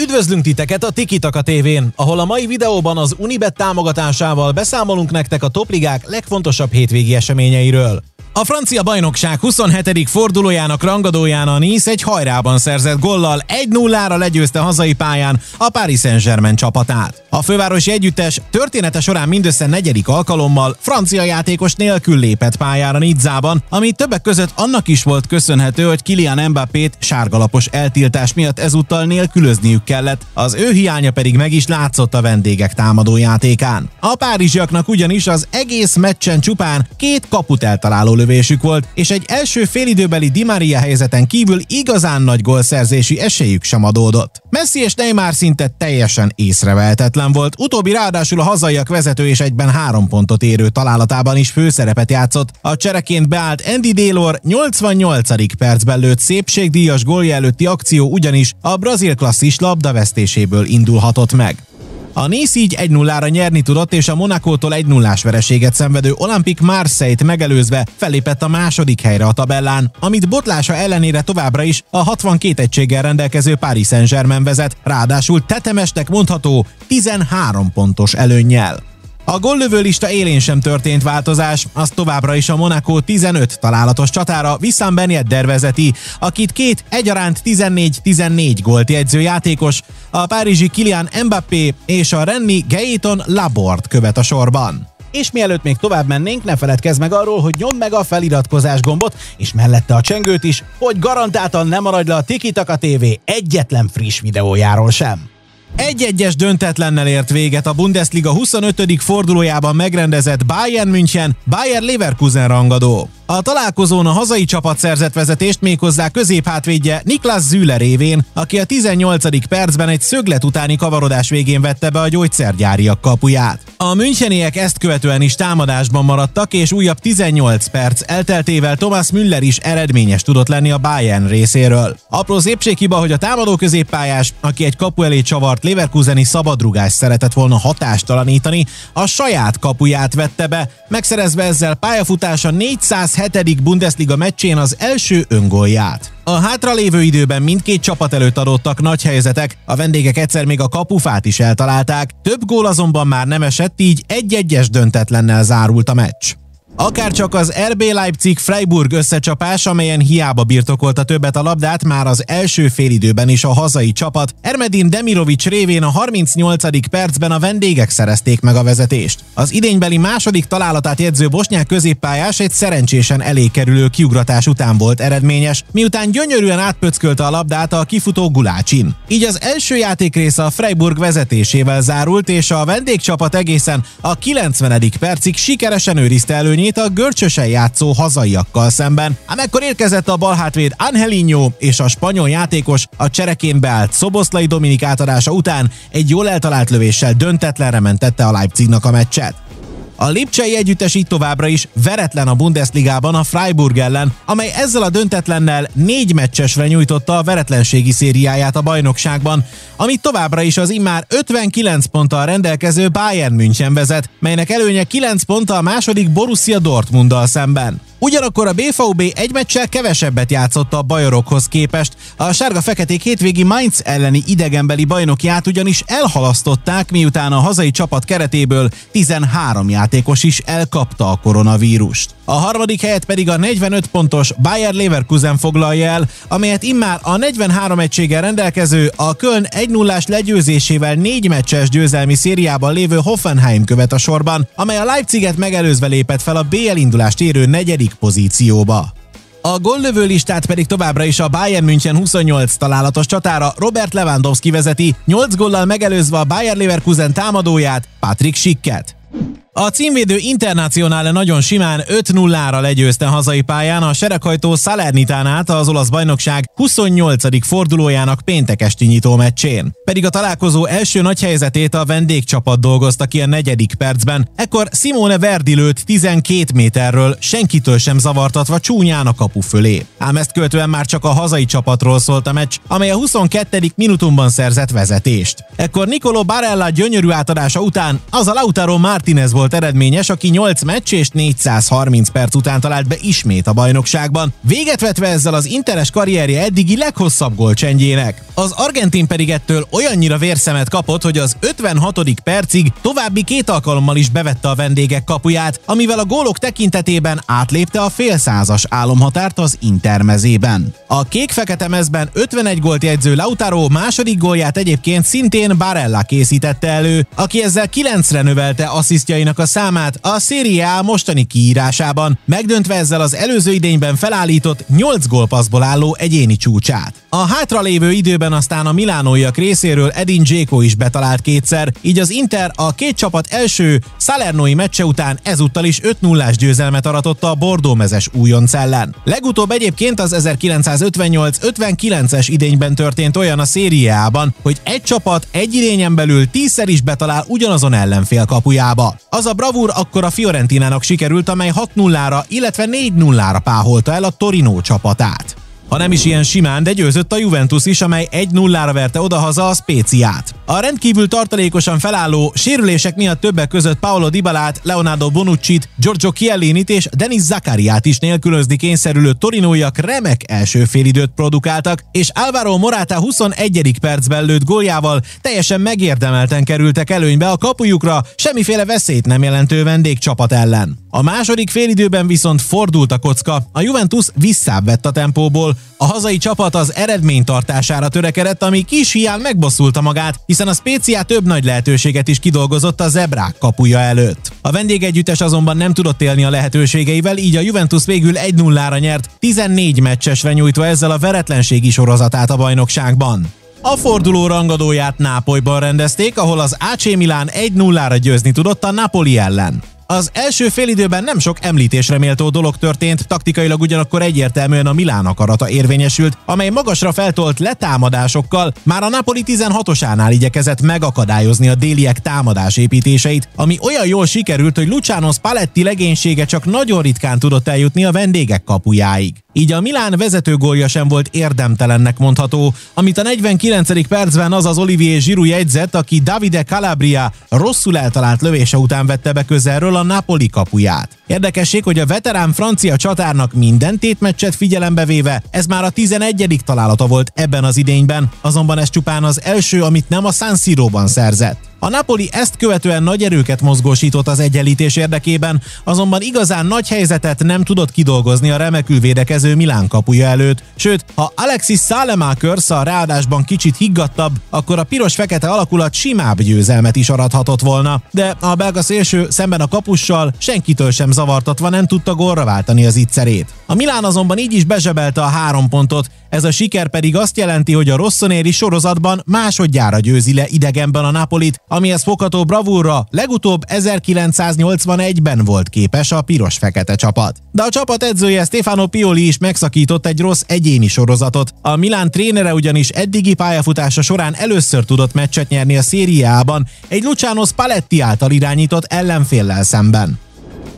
Üdvözlünk titeket a Tiki Taka TV-n, ahol a mai videóban az Unibet támogatásával beszámolunk nektek a topligák legfontosabb hétvégi eseményeiről. A francia bajnokság 27. fordulójának rangadóján a Nice egy hajrában szerzett gollal 1-0-ra legyőzte hazai pályán a Paris Saint-Germain csapatát. A fővárosi együttes története során mindössze negyedik alkalommal francia játékos nélkül lépett pályára Nizzában, ami többek között annak is volt köszönhető, hogy Kilian Mbappét sárgalapos eltiltás miatt ezúttal nélkülözniük kellett, az ő hiánya pedig meg is látszott a vendégek támadójátékán. A párizsiaknak ugyanis az egész meccsen csupán két kaput eltaláló lövésük volt, és egy első félidőbeli Di Maria helyzeten kívül igazán nagy gólszerzési esélyük sem adódott. Messi és Neymar szinte teljesen észrevehetetlen volt, utóbbi ráadásul a hazaiak vezető és egyben 3 pontot érő találatában is főszerepet játszott. A csereként beállt Andy Delor 88. percben lőtt szépségdíjas gólja előtti akció ugyanis a brazil klasszis labdavesztéséből indulhatott meg. A Nice így 1-0-ra nyerni tudott, és a Monakótól 1-0-ás vereséget szenvedő Olympique Marseille-t megelőzve felépett a második helyre a tabellán, amit botlása ellenére továbbra is a 62 egységgel rendelkező Paris Saint-Germain vezet, ráadásul tetemesnek mondható 13 pontos előnnyel. A góllövő lista élén sem történt változás, az továbbra is a Monaco 15 találatos csatára Wissam Ben Yedder vezeti, akit két egyaránt 14-14 gólt jegyző játékos, a párizsi Kilian Mbappé és a renni Gaëtan Labord követ a sorban. És mielőtt még tovább mennénk, ne feledkezz meg arról, hogy nyomd meg a feliratkozás gombot, és mellette a csengőt is, hogy garantáltan ne maradj le a Tiki Taka TV egyetlen friss videójáról sem. 1-1-es döntetlennel ért véget a Bundesliga 25. fordulójában megrendezett Bayern München Bayer Leverkusen rangadó. A találkozón a hazai csapat szerzett vezetést méghozzá középhátvédje Niklas Züller révén, aki a 18. percben egy szöglet utáni kavarodás végén vette be a gyógyszergyáriak kapuját. A müncheniek ezt követően is támadásban maradtak, és újabb 18 perc elteltével Thomas Müller is eredményes tudott lenni a Bayern részéről. Apró szépséghiba, hogy a támadó középpályás, aki egy kapu elé csavart leverkuseni szabadrugást szeretett volna hatástalanítani, a saját kapuját vette be, megszerezve ezzel pályafutása 407. Bundesliga meccsén az első öngolját. A hátralévő időben mindkét csapat előtt adottak nagy helyzetek, a vendégek egyszer még a kapufát is eltalálták, több gól azonban már nem esett, így 1-1-es döntetlennel zárult a meccs. Akárcsak az RB Leipzig-Freiburg összecsapás, amelyen hiába birtokolta többet a labdát, már az első félidőben is a hazai csapat Ermedin Demirovic révén a 38. percben a vendégek szerezték meg a vezetést. Az idénybeli második találatát jegyző bosnyák középpályás egy szerencsésen elé kerülő kiugratás után volt eredményes, miután gyönyörűen átpöckölte a labdát a kifutó Gulácsin. Így az első játékrész a Freiburg vezetésével zárult, és a vendégcsapat egészen a 90. percig sikeresen őrizte előnyét a görcsösen játszó hazaiakkal szemben, ám ekkor érkezett a balhátvéd Angelinho, és a spanyol játékos a csereként beállt Szoboszlai Dominik átadása után egy jól eltalált lövéssel döntetlenre mentette a Leipzignak a meccset. A lipcsei együttes így továbbra is veretlen a Bundesligában a Freiburg ellen, amely ezzel a döntetlennel 4 meccsesre nyújtotta a veretlenségi szériáját a bajnokságban, amit továbbra is az immár 59 ponttal rendelkező Bayern München vezet, melynek előnye 9 ponttal a második Borussia Dortmunddal szemben. Ugyanakkor a BVB egy meccsel kevesebbet játszott a bajorokhoz képest, a sárga-feketék hétvégi Mainz elleni idegenbeli bajnokját ugyanis elhalasztották, miután a hazai csapat keretéből 13 játékos is elkapta a koronavírust. A harmadik helyet pedig a 45 pontos Bayer Leverkusen foglalja el, amelyet immár a 43 egységgel rendelkező, a Köln 1-0-ás legyőzésével 4 meccses győzelmi szériában lévő Hoffenheim követ a sorban, amely a Leipziget megelőzve lépett fel a BL indulást érő negyedik pozícióba. A góllövő listát pedig továbbra is a Bayern München 28 találatos csatára Robert Lewandowski vezeti, 8 góllal megelőzve a Bayer Leverkusen támadóját, Patrick Schicket. A címvédő Internacionale nagyon simán 5-0-ra legyőzte hazai pályán a sereghajtó Salernitánát az olasz bajnokság 28. fordulójának péntek esti nyitó meccsén. Pedig a találkozó első nagy helyzetét a vendégcsapat dolgozta ki a 4. percben, ekkor Simone Verdi lőtt 12 méterről, senkitől sem zavartatva csúnyán a kapu fölé. Ám ezt követően már csak a hazai csapatról szólt a meccs, amely a 22. minutumban szerzett vezetést. Ekkor Nicolò Barella gyönyörű átadása után az a Lautaro Martínez volt volt eredményes, aki 8 meccs és 430 perc után talált be ismét a bajnokságban, véget vetve ezzel az interes karrierje eddigi leghosszabb gólcsendjének. Az argentin pedig ettől olyannyira vérszemet kapott, hogy az 56. percig további 2 alkalommal is bevette a vendégek kapuját, amivel a gólok tekintetében átlépte a félszázas álomhatárt az Inter mezében. A kék-fekete mezben 51 gólt jegyző Lautaro második gólját egyébként szintén Barella készítette elő, aki ezzel 9-re növelte asszisztjainak a számát a Serie A mostani kiírásában, megdöntve ezzel az előző idényben felállított 8 gólpasszból álló egyéni csúcsát. A hátralévő időben aztán a milánóiak részéről Edin Dzséko is betalált 2-szer, így az Inter a 2 csapat első salernói meccse után ezúttal is 5-0-ás győzelmet aratotta a bordómezes újonc ellen. Legutóbb egyébként az 1958-59-es idényben történt olyan a Serie A-ban, hogy egy csapat egy idényen belül 10-szer is betalál ugyanazon ellenfél kapujába. Az a bravúr akkor a Fiorentinának sikerült, amely 6-0-ra, illetve 4-0-ra páholta el a Torino csapatát. Ha nem is ilyen simán, de győzött a Juventus is, amely 1-0-ra verte odahaza a Spéciát. A rendkívül tartalékosan felálló, sérülések miatt többek között Paolo Dybalát, Leonardo Bonucci-t, Giorgio Chiellinit és Denis Zakariát is nélkülözni kényszerülő torinóiak remek első félidőt produkáltak, és Álvaro Morata 21. percben lőtt góljával teljesen megérdemelten kerültek előnybe a kapujukra, semmiféle veszélyt nem jelentő vendégcsapat ellen. A második félidőben viszont fordult a kocka, a Juventus visszább a tempóból, a hazai csapat az eredménytartására törekedett, ami kis hián megbosszulta magát, hiszen a Spezia több nagy lehetőséget is kidolgozott a zebrák kapuja előtt. A vendégegyüttes azonban nem tudott élni a lehetőségeivel, így a Juventus végül 1-0-ra nyert, 14 meccsesre nyújtva ezzel a veretlenségi sorozatát a bajnokságban. A forduló rangadóját Nápolyban rendezték, ahol az AC Milan 1-0-ra győzni tudott a Napoli ellen. Az első félidőben nem sok említésre méltó dolog történt, taktikailag ugyanakkor egyértelműen a Milán akarata érvényesült, amely magasra feltolt letámadásokkal már a Napoli 16-osánál igyekezett megakadályozni a déliek támadás építéseit, ami olyan jól sikerült, hogy Luciano Spalletti legénysége csak nagyon ritkán tudott eljutni a vendégek kapujáig. Így a Milán vezetőgólja sem volt érdemtelennek mondható, amit a 49. percben az Olivier Giroud jegyzett, aki Davide Calabria rosszul eltalált lövése után vette be közelről a Napoli kapuját. Érdekesség, hogy a veterán francia csatárnak minden tétmeccset figyelembe véve ez már a 11. találata volt ebben az idényben, azonban ez csupán az első, amit nem a San Siróban szerzett. A Napoli ezt követően nagy erőket mozgósított az egyenlítés érdekében, azonban igazán nagy helyzetet nem tudott kidolgozni a remekül védekező Milán kapuja előtt, sőt, ha Alexis Szálemákörsz a ráadásban kicsit higgadtabb, akkor a piros-fekete alakulat simább győzelmet is arathatott volna, de a belga szélső szemben a kapussal senkitől sem zavartatva nem tudta gólra váltani az ittszerét. A Milán azonban így is bezsebelte a 3 pontot, ez a siker pedig azt jelenti, hogy a rosszonéri sorozatban másodjára győzi le idegenben a Napolit, amihez fogható bravúrra legutóbb 1981-ben volt képes a piros-fekete csapat. De a csapat edzője Stefano Pioli is megszakított egy rossz egyéni sorozatot. A Milán trénere ugyanis eddigi pályafutása során először tudott meccset nyerni a Serie A-ban egy Luciano Spalletti által irányított ellenféllel szemben.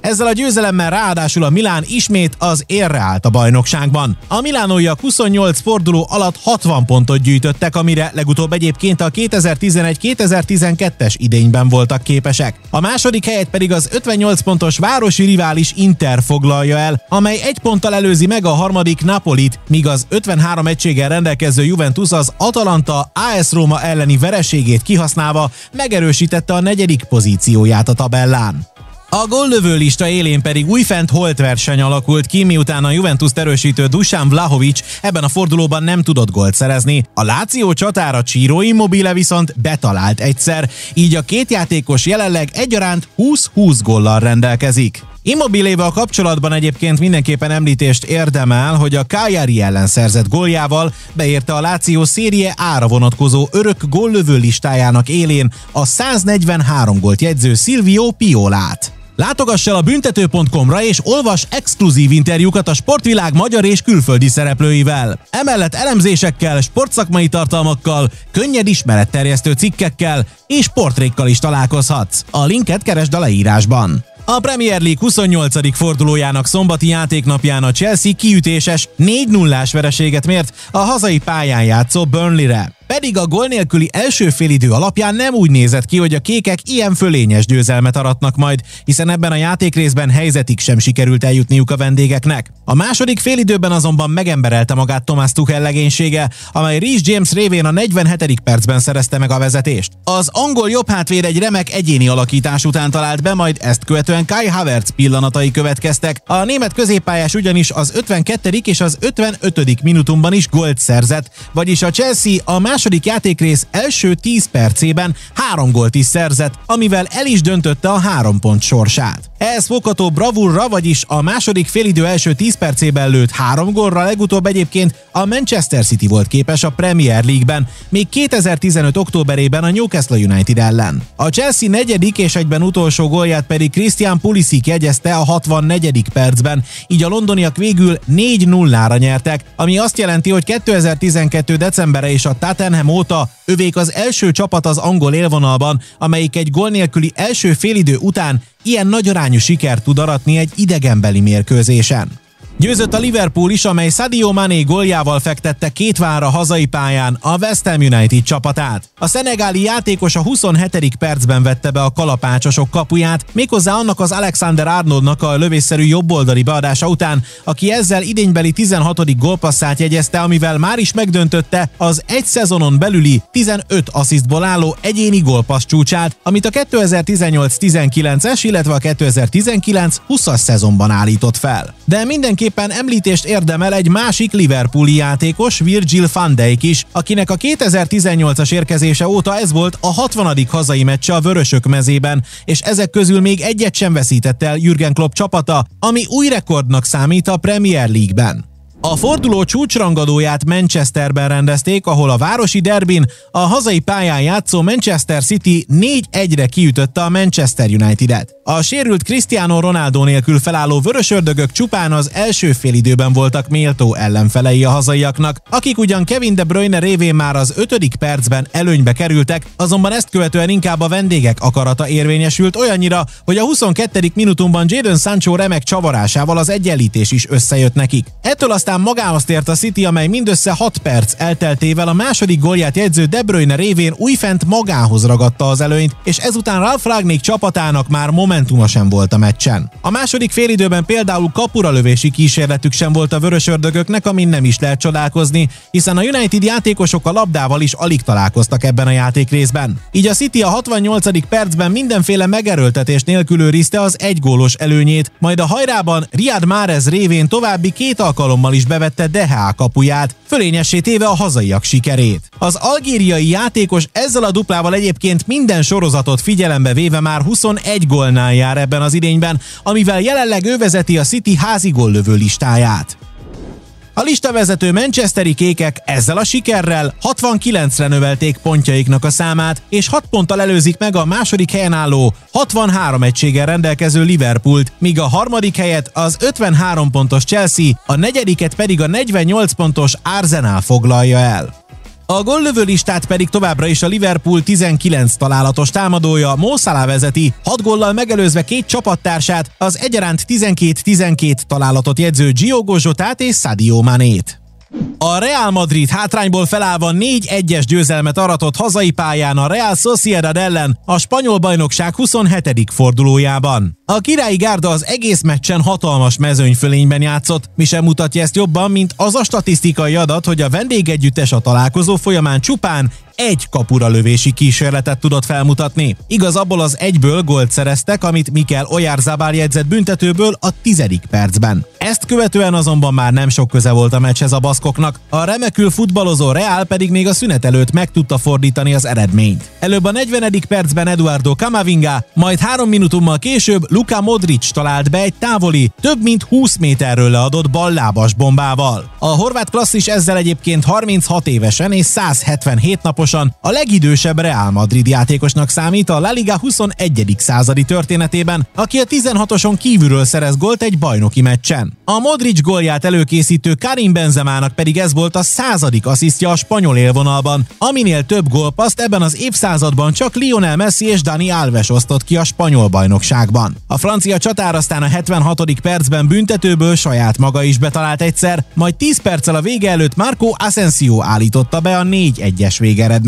Ezzel a győzelemmel ráadásul a Milán ismét az érre állt a bajnokságban. A milánóiak 28 forduló alatt 60 pontot gyűjtöttek, amire legutóbb egyébként a 2011-2012-es idényben voltak képesek. A második helyet pedig az 58 pontos városi rivális Inter foglalja el, amely 1 ponttal előzi meg a harmadik Napolit, míg az 53 egységgel rendelkező Juventus az Atalanta AS Róma elleni vereségét kihasználva megerősítette a 4. pozícióját a tabellán. A góllövő lista élén pedig újfent holtverseny alakult ki, miután a Juventus erősítő Dusan Vlahovic ebben a fordulóban nem tudott gólt szerezni. A Láció csatára Ciro Immobile viszont betalált 1-szer, így a 2 játékos jelenleg egyaránt 20-20 góllal rendelkezik. Immobilével kapcsolatban egyébként mindenképpen említést érdemel, hogy a Cagliari ellen szerzett góljával beérte a Láció Serie A-ra vonatkozó örök góllövő listájának élén a 143 gólt jegyző Silvio Piolát. Látogass el a büntető.com-ra és olvas exkluzív interjúkat a sportvilág magyar és külföldi szereplőivel. Emellett elemzésekkel, sportszakmai tartalmakkal, könnyed ismeretterjesztő cikkekkel és portrékkal is találkozhatsz. A linket keresd a leírásban. A Premier League 28. fordulójának szombati játéknapján a Chelsea kiütéses 4-0-ás vereséget mért a hazai pályán játszó Burnley-re. pedig a gól nélküli első félidő alapján nem úgy nézett ki, hogy a kékek ilyen fölényes győzelmet aratnak majd, hiszen ebben a játékrészben helyzetig sem sikerült eljutniuk a vendégeknek. A második félidőben azonban megemberelte magát Thomas Tuchel legénysége, amely Reece James révén a 47. percben szerezte meg a vezetést. Az angol jobbhátvéd egy remek egyéni alakítás után talált be, majd ezt követően Kai Havertz pillanatai következtek. A német középpályás ugyanis az 52. és az 55. minutumban is gólt szerzett, vagyis a Chelsea a második játékrész első 10 percében 3 gólt is szerzett, amivel el is döntötte a 3 pont sorsát. Ez fogható bravúrra, vagyis a második félidő első 10 percében lőtt 3 gólra legutóbb egyébként a Manchester City volt képes a Premier League-ben, még 2015. októberében a Newcastle United ellen. A Chelsea negyedik és egyben utolsó gólját pedig Christian Pulisic jegyezte a 64. percben, így a londoniak végül 4-0-ra nyertek, ami azt jelenti, hogy 2012. decembere és a Tottenham óta övék az első csapat az angol élvonalban, amelyik egy gól nélküli első félidő után ilyen nagyarányú sikert tud aratni egy idegenbeli mérkőzésen. Győzött a Liverpool is, amely Sadio Mané góljával fektette két várra hazai pályán a West Ham United csapatát. A szenegáli játékos a 27. percben vette be a kalapácsosok kapuját, méghozzá annak az Alexander Arnoldnak a lövésszerű jobboldali beadása után, aki ezzel idénybeli 16. gólpasszát jegyezte, amivel már is megdöntötte az egy szezonon belüli 15 asszisztból álló egyéni gólpassz csúcsát, amit a 2018-19-es, illetve a 2019-20-as szezonban állított fel. De mindenképp említést érdemel egy másik liverpooli játékos, Virgil van Dijk is, akinek a 2018-as érkezése óta ez volt a 60. hazai meccse a vörösök mezében, és ezek közül még egyet sem veszített el Jürgen Klopp csapata, ami új rekordnak számít a Premier League-ben. A forduló csúcsrangadóját Manchesterben rendezték, ahol a városi derbin a hazai pályán játszó Manchester City 4-1-re kiütötte a Manchester United-et. A sérült Cristiano Ronaldo nélkül felálló vörösördögök csupán az első félidőben voltak méltó ellenfelei a hazaiaknak, akik ugyan Kevin De Bruyne révén már az 5. percben előnybe kerültek, azonban ezt követően inkább a vendégek akarata érvényesült olyannyira, hogy a 22. minutumban Jadon Sancho remek csavarásával az egyenlítés is összejött nekik. Ettől aztán magához tért a City, amely mindössze 6 perc elteltével a második gólját jegyző De Bruyne révén újfent magához ragadta az előnyt, és ezután Ralf Rangnick csapatának már momentuma sem volt a meccsen. A második félidőben például kapura lövési kísérletük sem volt a vörösördögöknek, amin nem is lehet csodálkozni, hiszen a United játékosok a labdával is alig találkoztak ebben a játékrészben. Így a City a 68. percben mindenféle megerőltetés nélkül őrizte az egygólos előnyét, majd a hajrában Riyad Mahrez révén további 2 alkalommal is bevette Deha kapuját, fölényessé téve a hazaiak sikerét. Az algériai játékos ezzel a duplával egyébként minden sorozatot figyelembe véve már 21 gólnál jár ebben az idényben, amivel jelenleg ő vezeti a City házigollövő listáját. A listavezető manchesteri kékek ezzel a sikerrel 69-re növelték pontjaiknak a számát, és 6 ponttal előzik meg a második helyen álló 63 egységgel rendelkező Liverpoolt, míg a harmadik helyet az 53 pontos Chelsea, a negyediket pedig a 48 pontos Arsenal foglalja el. A góllövő listát pedig továbbra is a Liverpool 19 találatos támadója, Mo Salah vezeti, 6 góllal megelőzve 2 csapattársát, az egyaránt 12-12 találatot jegyző Diogo Zsotát és Sadio Manét. A Real Madrid hátrányból felállva 4-1-es győzelmet aratott hazai pályán a Real Sociedad ellen a spanyol bajnokság 27. fordulójában. A királyi gárda az egész meccsen hatalmas mezőnyfölényben játszott, mi sem mutatja ezt jobban, mint az a statisztikai adat, hogy a vendégegyüttes a találkozó folyamán csupán 1 kapura lövési kísérletet tudott felmutatni. Igaz, abból az 1-ből gólt szereztek, amit Mikel Oyarzabal jegyzett büntetőből a 10. percben. Ezt követően azonban már nem sok köze volt a meccshez a baszkoknak, a remekül futballozó Real pedig még a szünet előtt meg tudta fordítani az eredményt. Előbb a 40. percben Eduardo Camavinga, majd 3 minutummal később Luka Modric talált be egy távoli, több mint 20 méterről leadott ballábas bombával. A horvát klasszis ezzel egyébként 36 évesen és 177 napos pontosan a legidősebb Real Madrid játékosnak számít a La Liga 21. századi történetében, aki a 16-oson kívülről szerez gólt egy bajnoki meccsen. A Modric gólját előkészítő Karim Benzemának pedig ez volt a 100. asszisztja a spanyol élvonalban, aminél több gólpaszt ebben az évszázadban csak Lionel Messi és Dani Alves osztott ki a spanyol bajnokságban. A francia csatár aztán a 76. percben büntetőből saját maga is betalált egyszer, majd 10 perccel a vége előtt Marco Asensio állította be a 4-1-es végeredményt.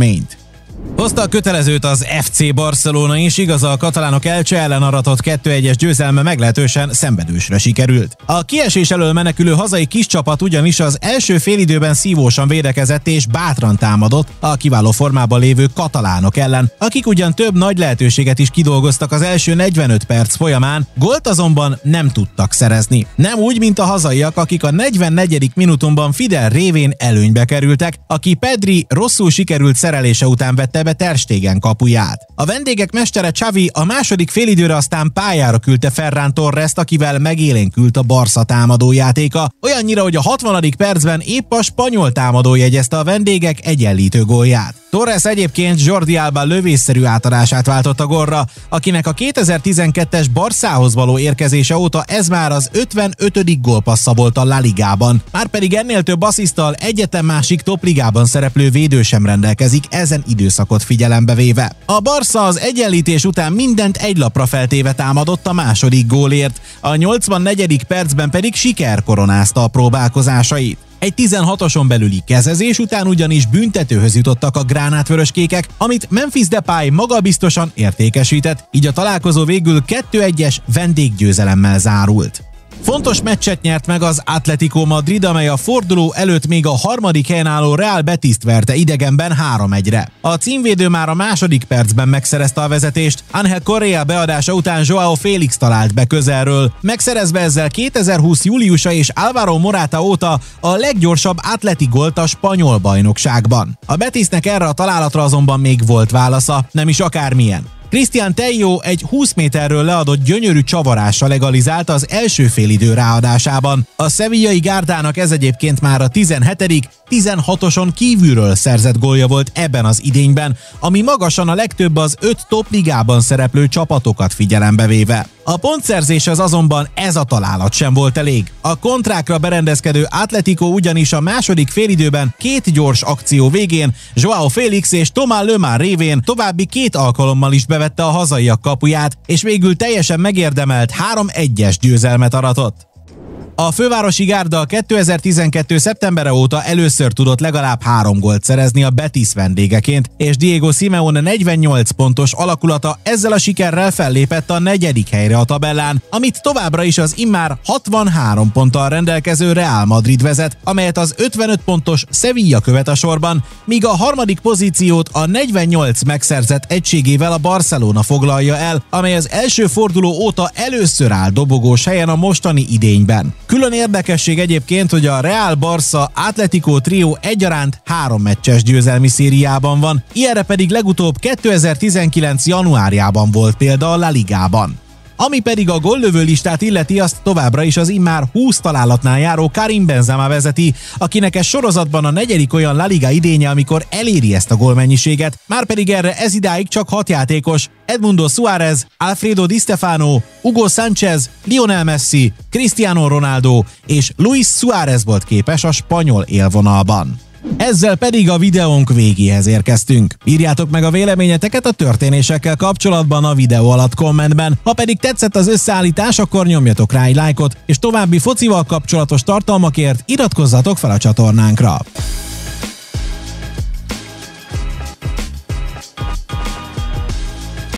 Hozta a kötelezőt az FC Barcelona is, igaz, a katalánok Elche ellen aratott 2-1-es győzelme meglehetősen szenvedősre sikerült. A kiesés elől menekülő hazai kis csapat ugyanis az első félidőben szívósan védekezett és bátran támadott a kiváló formában lévő katalánok ellen, akik ugyan több nagy lehetőséget is kidolgoztak az első 45 perc folyamán, gólt azonban nem tudtak szerezni. Nem úgy, mint a hazaiak, akik a 44. minutumban Fidel révén előnybe kerültek, aki Pedri rosszul sikerült szerelése után vette be Ter Stegen kapuját. A vendégek mestere Xavi a második félidőre aztán pályára küldte Ferran Torrest, akivel megélénkült a Barca támadójátéka, olyannyira, hogy a 60. percben épp a spanyol támadó jegyezte a vendégek egyenlítő gólját. Torres egyébként Jordi Alba lövésszerű átadását váltotta gólra, akinek a 2012-es Barszához való érkezése óta ez már az 55. gólpassza volt a La Ligában, márpedig ennél több assziszttal egyetlen másik topligában szereplő védő sem rendelkezik ezen időszakot figyelembe véve. A Barca az egyenlítés után mindent egy lapra feltéve támadott a második gólért, a 84. percben pedig siker koronázta a próbálkozásait. Egy 16-oson belüli kezezés után ugyanis büntetőhöz jutottak a gránátvöröskékek, amit Memphis Depay magabiztosan értékesített, így a találkozó végül 2-1-es vendéggyőzelemmel zárult. Fontos meccset nyert meg az Atlético Madrid, amely a forduló előtt még a 3. helyen álló Real Betiszt verte idegenben 3-1-re. A címvédő már a 2. percben megszerezte a vezetést, Ángel Correa beadása után Joao Félix talált be közelről, megszerezve ezzel 2020. júliusa és Álvaro Morata óta a leggyorsabb Atleti gólt a spanyol bajnokságban. A Betisznek erre a találatra azonban még volt válasza, nem is akármilyen. Cristian Tello egy 20 méterről leadott gyönyörű csavarással legalizálta az első félidő ráadásában. A sevillai gárdának ez egyébként már a 17.-16-oson kívülről szerzett gólja volt ebben az idényben, ami magasan a legtöbb az 5 topligában szereplő csapatokat figyelembe véve. A pontszerzéshez azonban ez a találat sem volt elég. A kontrákra berendezkedő Atlético ugyanis a 2. félidőben 2 gyors akció végén Joao Félix és Thomas Müller révén további 2 alkalommal is bevette a hazaiak kapuját, és végül teljesen megérdemelt 3-1-es győzelmet aratott. A fővárosi gárda 2012. szeptembere óta először tudott legalább 3 gólt szerezni a Betis vendégeként, és Diego Simeone 48 pontos alakulata ezzel a sikerrel fellépett a 4. helyre a tabellán, amit továbbra is az immár 63 ponttal rendelkező Real Madrid vezet, amelyet az 55 pontos Sevilla követ a sorban, míg a 3. pozíciót a 48 megszerzett egységével a Barcelona foglalja el, amely az első forduló óta először áll dobogós helyen a mostani idényben. Külön érdekesség egyébként, hogy a Real Barca Atlético trió egyaránt 3 meccses győzelmi szériában van, ilyenre pedig legutóbb 2019. januárjában volt példa a La Ligában. Ami pedig a góllövő listát illeti, azt továbbra is az immár 20 találatnál járó Karim Benzema vezeti, akinek ez sorozatban a 4. olyan La Liga idénye, amikor eléri ezt a gólmennyiséget, márpedig erre ez idáig csak 6 játékos: Edmundo Suárez, Alfredo Di Stefano, Hugo Sánchez, Lionel Messi, Cristiano Ronaldo és Luis Suárez volt képes a spanyol élvonalban. Ezzel pedig a videónk végéhez érkeztünk. Írjátok meg a véleményeteket a történésekkel kapcsolatban a videó alatt kommentben, ha pedig tetszett az összeállítás, akkor nyomjatok rá egy lájkot, és további focival kapcsolatos tartalmakért iratkozzatok fel a csatornánkra.